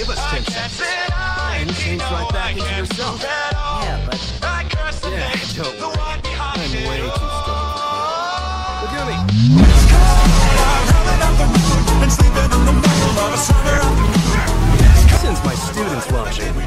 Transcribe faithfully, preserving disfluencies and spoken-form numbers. give us ten cents. And you change right back into yourself. Yeah, but... Yeah, don't worry. I'm way too stoked. Look at me. It's cold. I'm running up the road and sleeping in the middle of a summer. Since my students love me.